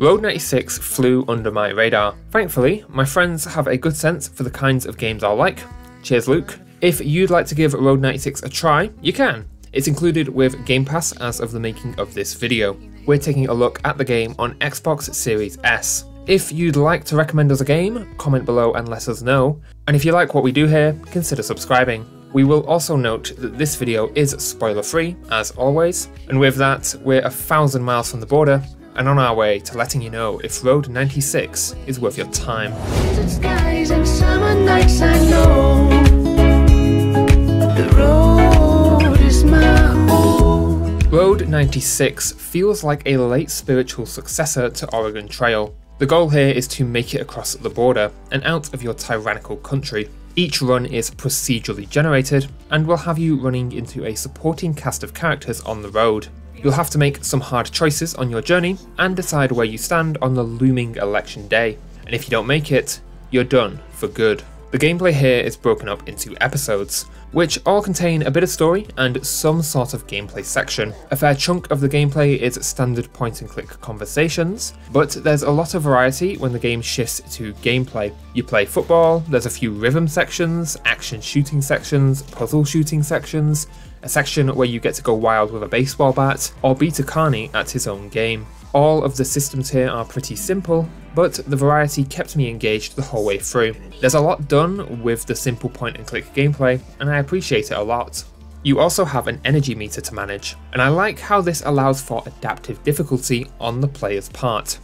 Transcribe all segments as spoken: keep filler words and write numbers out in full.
Road ninety-six flew under my radar. Thankfully, my friends have a good sense for the kinds of games I like. Cheers, Luke. If you'd like to give Road ninety-six a try, you can. It's included with Game Pass as of the making of this video. We're taking a look at the game on Xbox Series S. If you'd like to recommend us a game, comment below and let us know. And if you like what we do here, consider subscribing. We will also note that this video is spoiler-free, as always. And with that, we're a thousand miles from the border and on our way to letting you know if Road ninety-six is worth your time. Road ninety-six feels like a late spiritual successor to Oregon Trail. The goal here is to make it across the border and out of your tyrannical country. Each run is procedurally generated and will have you running into a supporting cast of characters on the road. You'll have to make some hard choices on your journey and decide where you stand on the looming election day. And if you don't make it, you're done for good. The gameplay here is broken up into episodes, which all contain a bit of story and some sort of gameplay section. A fair chunk of the gameplay is standard point-and-click conversations, but there's a lot of variety when the game shifts to gameplay. You play football, there's a few rhythm sections, action shooting sections, puzzle shooting sections, a section where you get to go wild with a baseball bat, or beat a carny at his own game. All of the systems here are pretty simple, but the variety kept me engaged the whole way through. There's a lot done with the simple point and click gameplay, and I appreciate it a lot. You also have an energy meter to manage, and I like how this allows for adaptive difficulty on the player's part.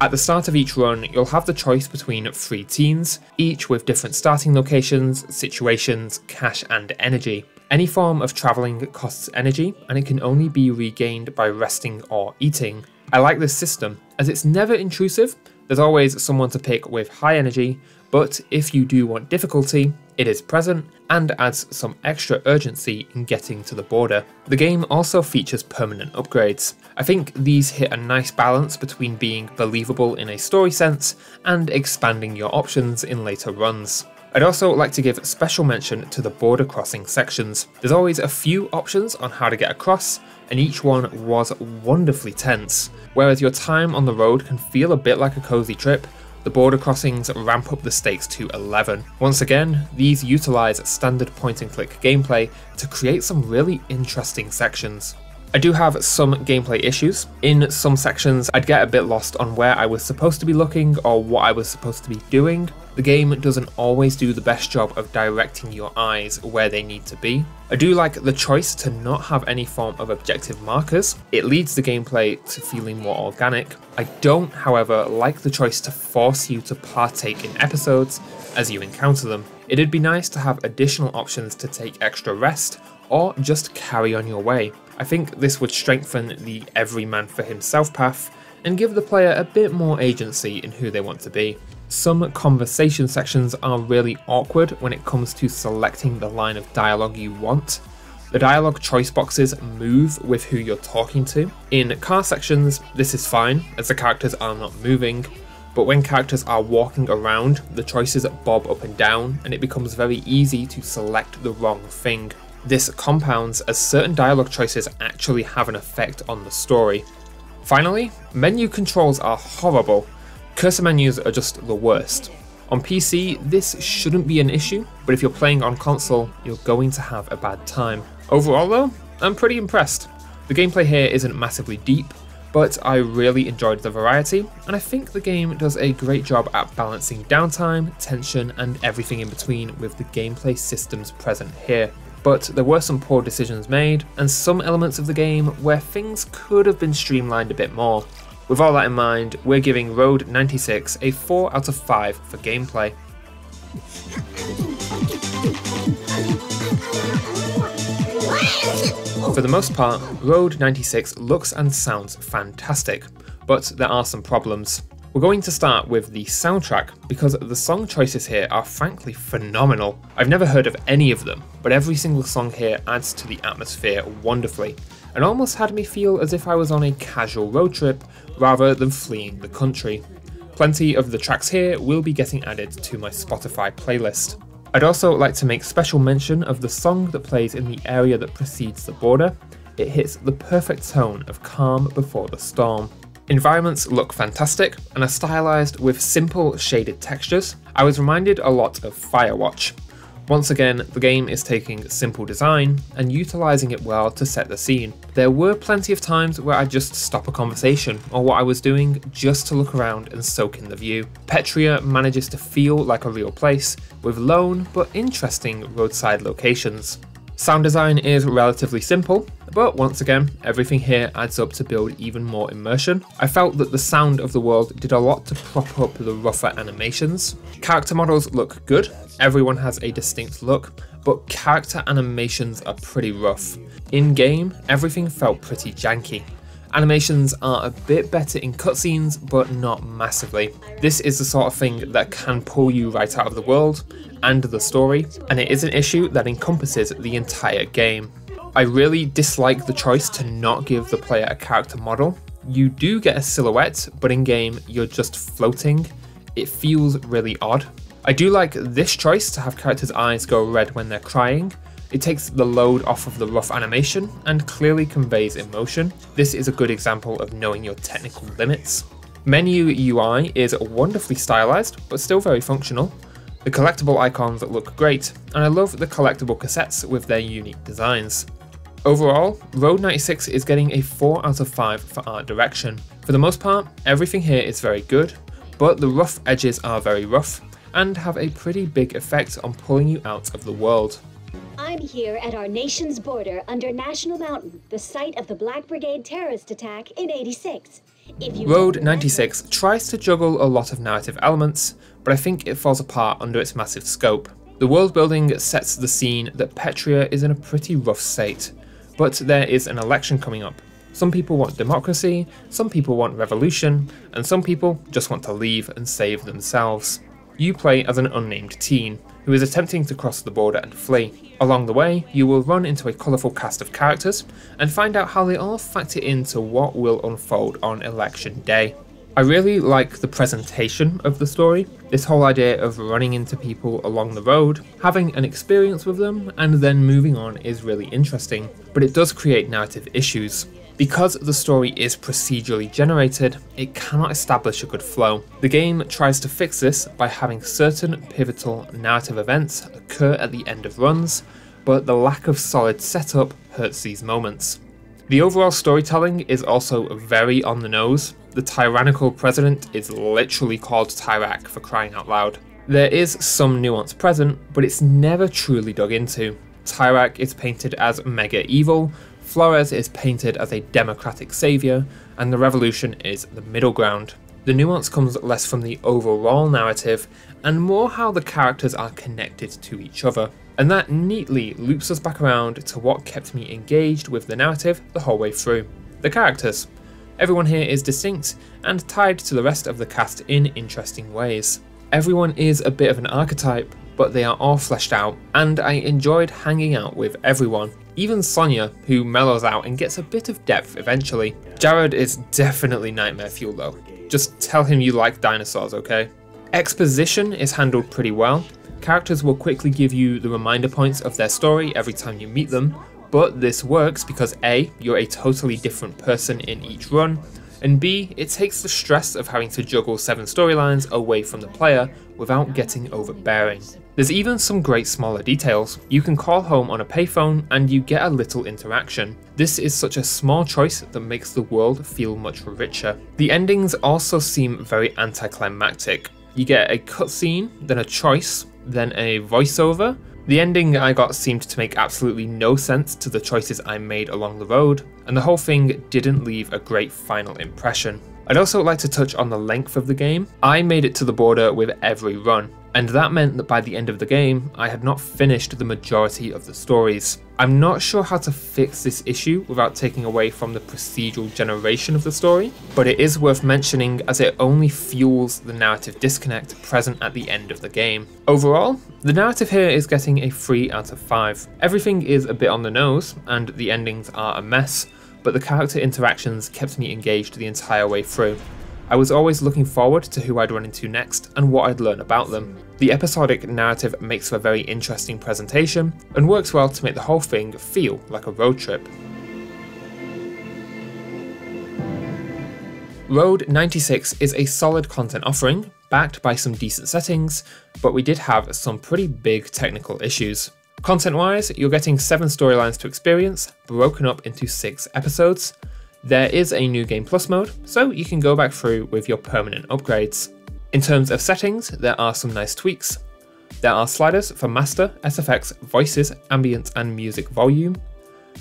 At the start of each run, you'll have the choice between three teams, each with different starting locations, situations, cash and energy. Any form of travelling costs energy, and it can only be regained by resting or eating. I like this system, as it's never intrusive. There's always someone to pick with high energy, but if you do want difficulty, it is present and adds some extra urgency in getting to the border. The game also features permanent upgrades. I think these hit a nice balance between being believable in a story sense and expanding your options in later runs. I'd also like to give special mention to the border crossing sections. There's always a few options on how to get across, and each one was wonderfully tense. Whereas your time on the road can feel a bit like a cozy trip, the border crossings ramp up the stakes to eleven. Once again, these utilise standard point-and-click gameplay to create some really interesting sections. I do have some gameplay issues. In some sections, I'd get a bit lost on where I was supposed to be looking or what I was supposed to be doing. The game doesn't always do the best job of directing your eyes where they need to be. I do like the choice to not have any form of objective markers. It leads the gameplay to feeling more organic. I don't, however, like the choice to force you to partake in episodes as you encounter them. It'd be nice to have additional options to take extra rest or just carry on your way. I think this would strengthen the every man for himself path and give the player a bit more agency in who they want to be. Some conversation sections are really awkward when it comes to selecting the line of dialogue you want. The dialogue choice boxes move with who you're talking to. In car sections, this is fine as the characters are not moving, but when characters are walking around, the choices bob up and down and it becomes very easy to select the wrong thing. This compounds as certain dialogue choices actually have an effect on the story. Finally, menu controls are horrible. Cursor menus are just the worst. On P C, this shouldn't be an issue, but if you're playing on console, you're going to have a bad time. Overall though, I'm pretty impressed. The gameplay here isn't massively deep, but I really enjoyed the variety, and I think the game does a great job at balancing downtime, tension, and everything in between with the gameplay systems present here. But there were some poor decisions made, and some elements of the game where things could have been streamlined a bit more. With all that in mind, we're giving Road ninety-six a four out of five for gameplay. For the most part, Road ninety-six looks and sounds fantastic, but there are some problems. We're going to start with the soundtrack, because the song choices here are frankly phenomenal. I've never heard of any of them, but every single song here adds to the atmosphere wonderfully, and almost had me feel as if I was on a casual road trip rather than fleeing the country. Plenty of the tracks here will be getting added to my Spotify playlist. I'd also like to make special mention of the song that plays in the area that precedes the border. It hits the perfect tone of calm before the storm. Environments look fantastic and are stylized with simple shaded textures. I was reminded a lot of Firewatch. Once again, the game is taking simple design and utilising it well to set the scene. There were plenty of times where I'd just stop a conversation or what I was doing just to look around and soak in the view. Petria manages to feel like a real place, with lone but interesting roadside locations. Sound design is relatively simple, but once again, everything here adds up to build even more immersion. I felt that the sound of the world did a lot to prop up the rougher animations. Character models look good, everyone has a distinct look, but character animations are pretty rough. In-game, everything felt pretty janky. Animations are a bit better in cutscenes, but not massively. This is the sort of thing that can pull you right out of the world and the story, and it is an issue that encompasses the entire game. I really dislike the choice to not give the player a character model. You do get a silhouette, but in game you're just floating. It feels really odd. I do like this choice to have characters' eyes go red when they're crying. It takes the load off of the rough animation and clearly conveys emotion. This is a good example of knowing your technical limits. Menu U I is wonderfully stylized, but still very functional. The collectible icons look great, and I love the collectible cassettes with their unique designs. Overall, Road ninety-six is getting a four out of five for art direction. For the most part, everything here is very good, but the rough edges are very rough and have a pretty big effect on pulling you out of the world. I'm here at our nation's border under National Mountain, the site of the Black Brigade terrorist attack in eighty-six. Road ninety-six tries to juggle a lot of narrative elements, but I think it falls apart under its massive scope. The world building sets the scene that Petria is in a pretty rough state, but there is an election coming up. Some people want democracy, some people want revolution, and some people just want to leave and save themselves. You play as an unnamed teen who is attempting to cross the border and flee. Along the way, you will run into a colourful cast of characters and find out how they all factor into what will unfold on election day. I really like the presentation of the story, this whole idea of running into people along the road, having an experience with them, and then moving on is really interesting, but it does create narrative issues. Because the story is procedurally generated, it cannot establish a good flow. The game tries to fix this by having certain pivotal narrative events occur at the end of runs, but the lack of solid setup hurts these moments. The overall storytelling is also very on the nose. The tyrannical president is literally called Tyrak, for crying out loud. There is some nuance present, but it's never truly dug into. Tyrak is painted as mega evil, Flores is painted as a democratic saviour, and the revolution is the middle ground. The nuance comes less from the overall narrative and more how the characters are connected to each other. And that neatly loops us back around to what kept me engaged with the narrative the whole way through: the characters. Everyone here is distinct and tied to the rest of the cast in interesting ways. Everyone is a bit of an archetype, but they are all fleshed out, and I enjoyed hanging out with everyone. Even Sonya, who mellows out and gets a bit of depth eventually. Jared is definitely nightmare fuel though. Just tell him you like dinosaurs, okay? Exposition is handled pretty well. Characters will quickly give you the reminder points of their story every time you meet them, but this works because A, you're a totally different person in each run, and B, it takes the stress of having to juggle seven storylines away from the player without getting overbearing. There's even some great smaller details. You can call home on a payphone and you get a little interaction. This is such a small choice that makes the world feel much richer. The endings also seem very anticlimactic. You get a cutscene, then a choice, then a voiceover. The ending I got seemed to make absolutely no sense to the choices I made along the road, and the whole thing didn't leave a great final impression. I'd also like to touch on the length of the game. I made it to the border with every run, and that meant that by the end of the game, I had not finished the majority of the stories. I'm not sure how to fix this issue without taking away from the procedural generation of the story, but it is worth mentioning as it only fuels the narrative disconnect present at the end of the game. Overall, the narrative here is getting a three out of five. Everything is a bit on the nose, and the endings are a mess, but the character interactions kept me engaged the entire way through. I was always looking forward to who I'd run into next and what I'd learn about them. The episodic narrative makes for a very interesting presentation and works well to make the whole thing feel like a road trip. Road ninety-six is a solid content offering, backed by some decent settings, but we did have some pretty big technical issues. Content-wise, you're getting seven storylines to experience, broken up into six episodes. There is a new Game Plus mode, so you can go back through with your permanent upgrades. In terms of settings, there are some nice tweaks. There are sliders for master, S F X, voices, ambience and music volume.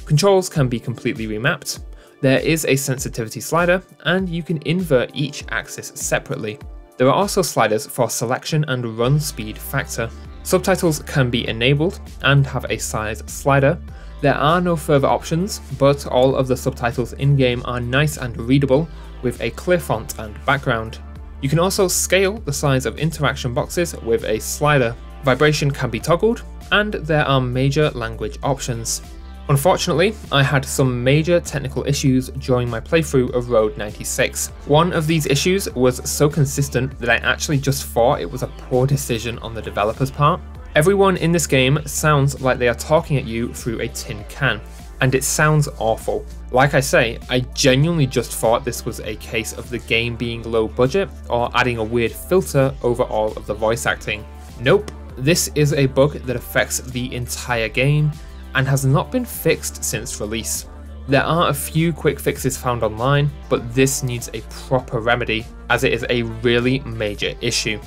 Controls can be completely remapped. There is a sensitivity slider, and you can invert each axis separately. There are also sliders for selection and run speed factor. Subtitles can be enabled and have a size slider. There are no further options, but all of the subtitles in-game are nice and readable with a clear font and background. You can also scale the size of interaction boxes with a slider. Vibration can be toggled, and there are major language options. Unfortunately, I had some major technical issues during my playthrough of Road ninety-six. One of these issues was so consistent that I actually just thought it was a poor decision on the developer's part. Everyone in this game sounds like they are talking at you through a tin can, and it sounds awful. Like I say, I genuinely just thought this was a case of the game being low budget or adding a weird filter over all of the voice acting. Nope, this is a bug that affects the entire game and has not been fixed since release. There are a few quick fixes found online, but this needs a proper remedy, as it is a really major issue.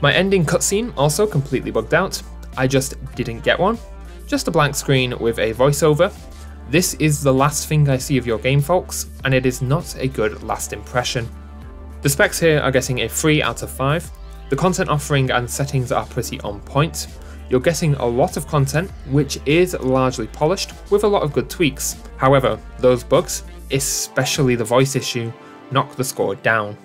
My ending cutscene also completely bugged out. I just didn't get one. Just a blank screen with a voiceover. This is the last thing I see of your game, folks, and it is not a good last impression. The specs here are getting a three out of five. The content offering and settings are pretty on point. You're getting a lot of content, which is largely polished with a lot of good tweaks. However, those bugs, especially the voice issue, knock the score down.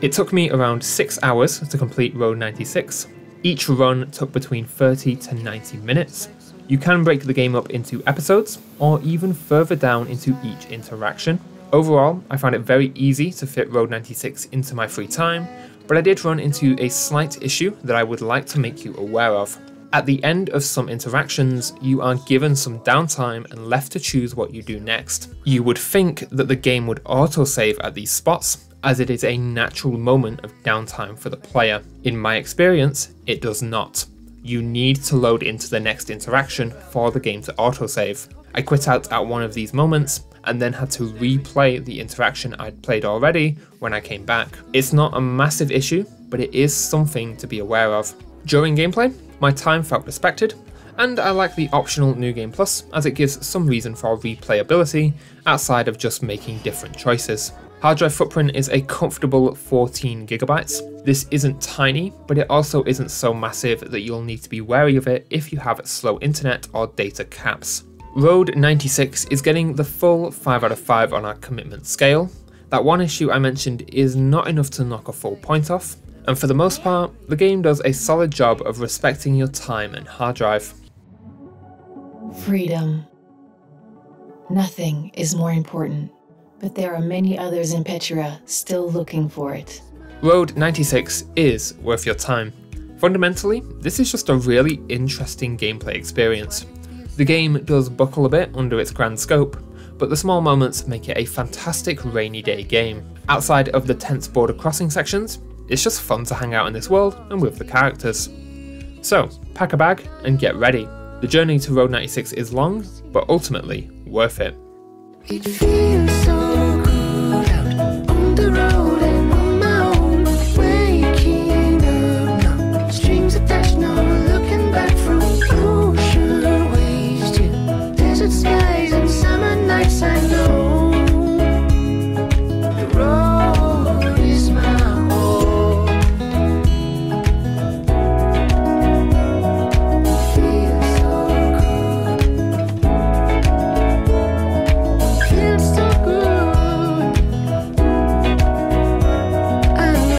It took me around six hours to complete Road ninety-six. Each run took between thirty to ninety minutes. You can break the game up into episodes, or even further down into each interaction. Overall, I found it very easy to fit Road ninety-six into my free time, but I did run into a slight issue that I would like to make you aware of. At the end of some interactions, you are given some downtime and left to choose what you do next. You would think that the game would autosave at these spots, as it is a natural moment of downtime for the player. In my experience, it does not. You need to load into the next interaction for the game to autosave. I quit out at one of these moments, and then had to replay the interaction I'd played already when I came back. It's not a massive issue, but it is something to be aware of. During gameplay, my time felt respected, and I like the optional New Game Plus, as it gives some reason for replayability outside of just making different choices. Hard drive footprint is a comfortable fourteen gigabytes. This isn't tiny, but it also isn't so massive that you'll need to be wary of it if you have slow internet or data caps. Road ninety-six is getting the full five out of five on our commitment scale. That one issue I mentioned is not enough to knock a full point off, and for the most part, the game does a solid job of respecting your time and hard drive. Freedom. Nothing is more important, but there are many others in Petria still looking for it. Road ninety-six is worth your time. Fundamentally, this is just a really interesting gameplay experience. The game does buckle a bit under its grand scope, but the small moments make it a fantastic rainy day game. Outside of the tense border crossing sections, it's just fun to hang out in this world and with the characters. So, pack a bag and get ready. The journey to Road ninety-six is long, but ultimately worth it. It feels so